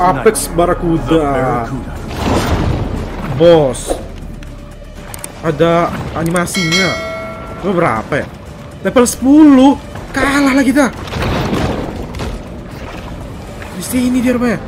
Apex Barracuda. Boss, ada animasinya. Lo berapa ya? Level 10. Kalah lah kita. Di sini dia rupanya.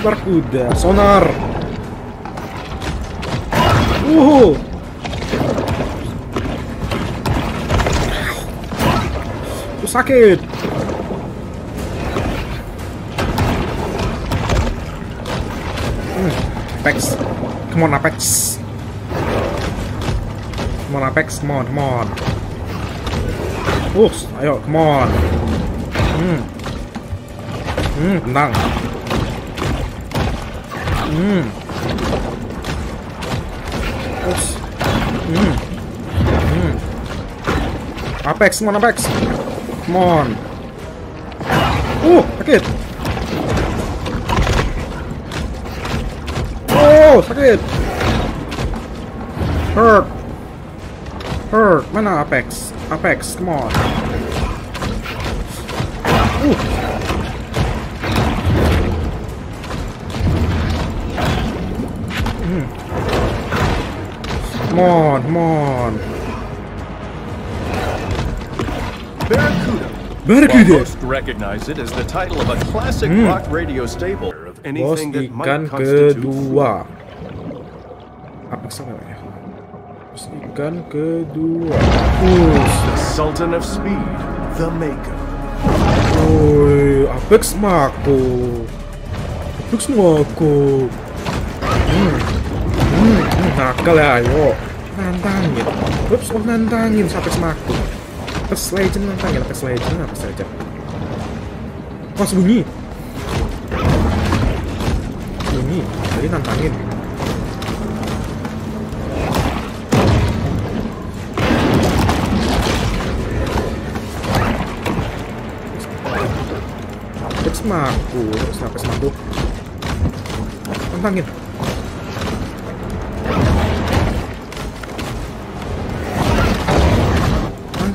Barracuda, sonar. Woohoo. Sakit. Apex. Come on, Apex. Come on, Apex. Come on, come on. Oops, ayo, come on. Tenang. Apex, come on, Apex. Come on. Sakit. Sakit. Hurt. Hurt. Mana Apex? Apex, come on. Come on, come on. Barracuda. Barracuda. Most recognize it as the title of a classic rock radio staple of anything that might constitute food. Apex apa ya? Ikan kedua. The Sultan of Speed, the Mako. Oi, Apex Mako. Apex Mako. Nakal ya, ayo nantangin. Ups, nantangin sampai semaku. Peslejen nantangin, peslejen apa saja. Pas bunyi. Bunyi, jadi nantangin. Sampai semaku. Nantangin.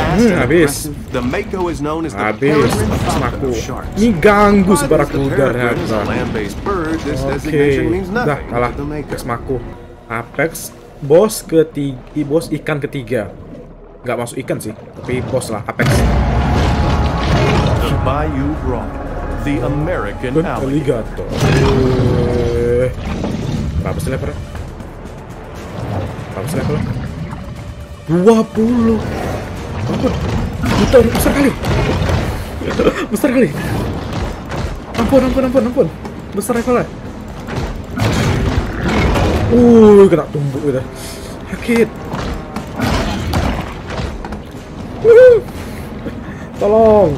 Habis. Habis. Mako. Ini ganggu Barracuda. Oke. Dah kalah. Apex Mako. Apex bos ketiga. Bos ikan ketiga. Gak masuk ikan sih. Tapi bos lah Apex. Don Alligator. Berapa sih levelnya? 20. Ampun, besar kali. Ampun. Besar levelnya. Kena tumbuk udah. Sakit. Tolong.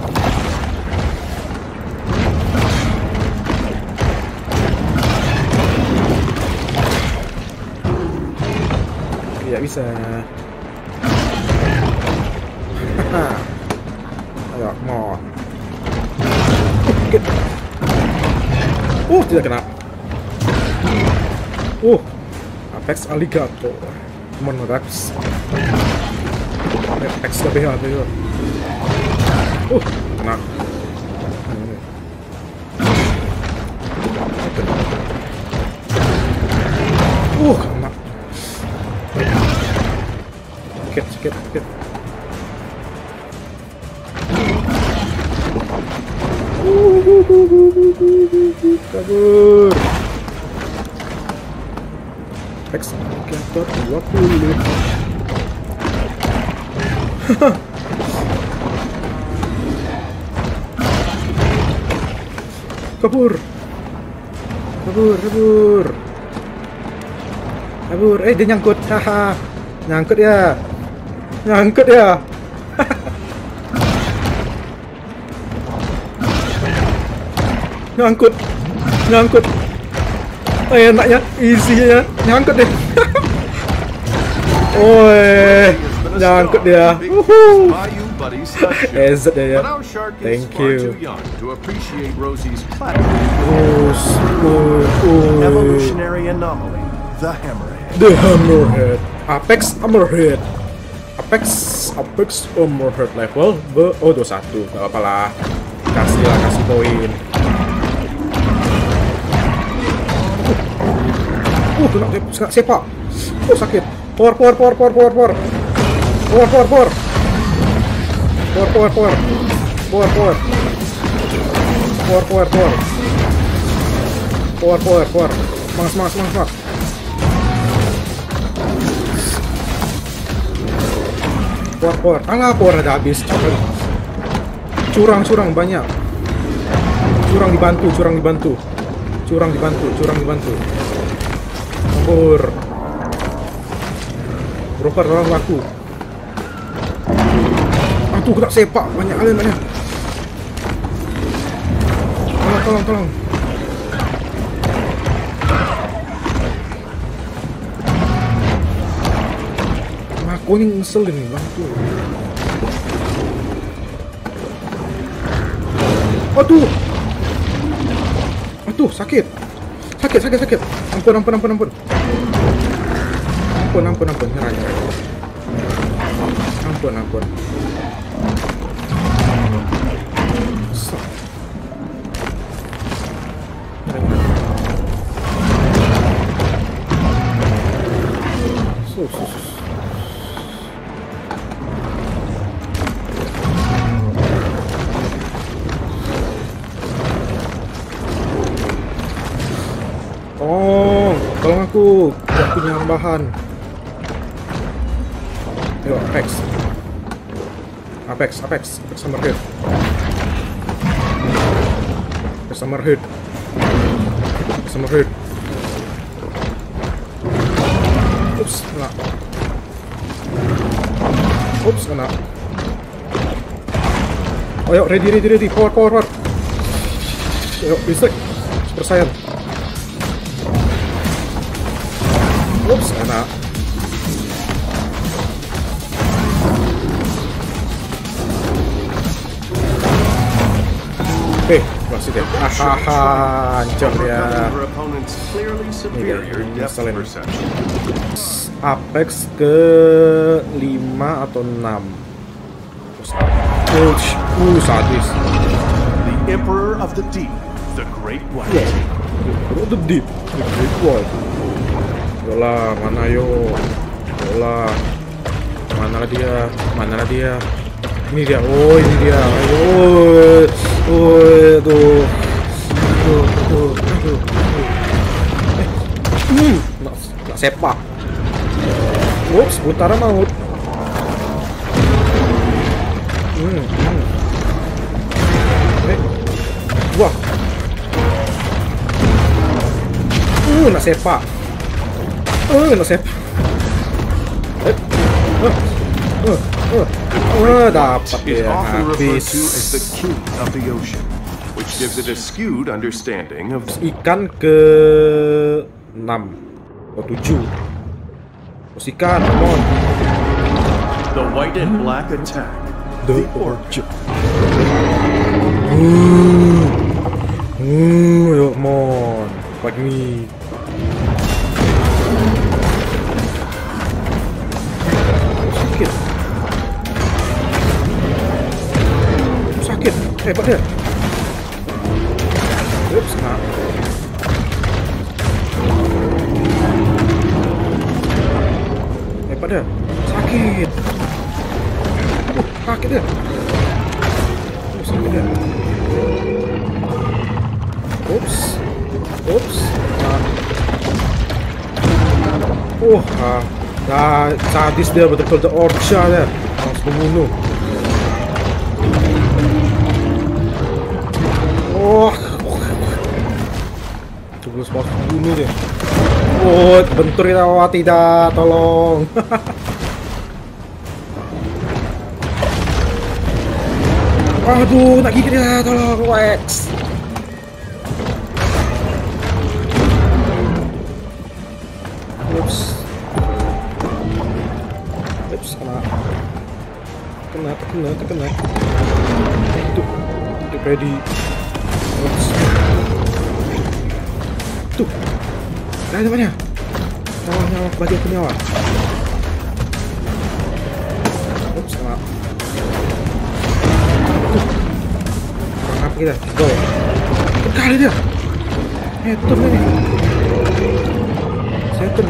Tidak bisa. Ayo, come on. Tidak kena. Apex Alligator. Come on, Apex. Apex KBH. Kena. Kena. Sikit. Cover! Excellent. Can't stop the water, haha! Kabur! Kabur! Kabur! Kabur! Eh, dia nyangkut! Haha! Nyangkut ya! Nyangkut ya! Nyangkut, nyangkut. Enaknya, easy-nya nyangkut deh. Oi, nyangkut dia. Ez deh ya. Thank you. Evolutionary anomaly, the Hammerhead. The Hammerhead. Apex Hammerhead. Apex Hammerhead level B21. Gak apa-apa lah. Kasihlah, kasih poin. Kena sepak. Oh sakit. Power. Semangat. Power. Enggak, power udah habis. Curang banyak. Curang dibantu. Kabur, broker tolong aku. Aduh, kena sepak banyak kali banyak. Tolong. Mako ini ngeselin nih bantu. Aduh, sakit. Ampun. Nyerah. Ampun. Sus. Oh, tolong aku, gak punya bahan. Yo, Apex Hammerhead. Hammerhead. Ups, kena. Ayo, ready. Power. Ayo, bisik. Persayan. Oops, kena. Oke, masih deh. Hancur ya. Apex ke 5 atau 6. Sadis. The Emperor of the Deep, the Great White. Yolah, mana yo? Yolah, mana dia? Ini dia. Oi, aduh. Nak sepak. Ups, putaran maut. Wah. Nak sepak. She's often referred to as the king of the ocean, which gives it a skewed understanding of ikan ke 6 atau 7. Ikan, come on. The white and black attack. The Orca. Come on, like me. Sakit. Hebat dia. Oops, nah. Hebat dia. Sakit. Sakit dia. Oops. Ups. Sadis dia betul-betul the Orca dia. Harus membunuh. Terus waktu bunuh dia. Bentur kita. Tidak, tolong. Aduh, nak gigit dia, tolong, Wex. Ups. Ups, kena. Tuh, get ready. Ups. Tuh. Ada mana? Nyawa, bagi aku nyawa. Ups, kena. Kita go. Kali dia. Itu ni. Satu.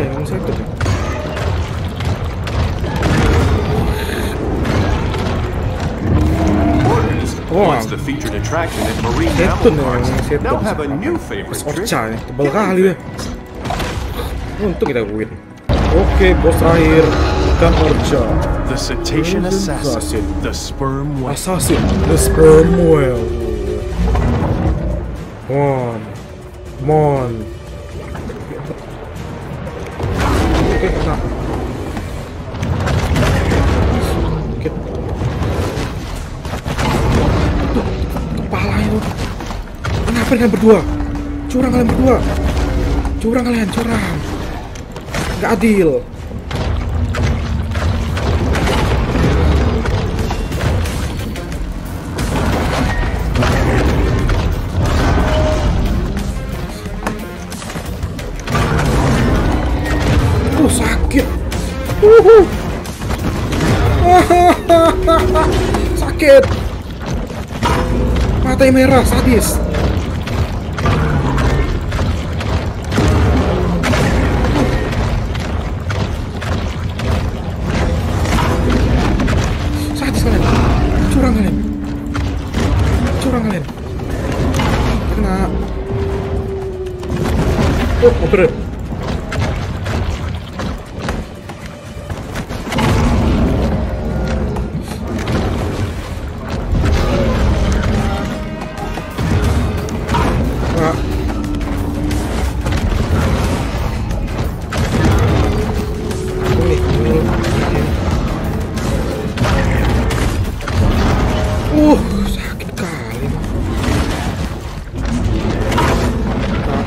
Once the featured attraction at marine animals now have a new favorite trick. Tebal kali dia. Untung kita win. Okay, bos terakhir. The cetacean assassin, the sperm whale. Come on. Kepala itu. Kenapa kalian berdua? Curang kalian. Gak adil. Sakit. Mata merah sadis. Curang kalian. Kena. Berat. Sakit kali. Wow.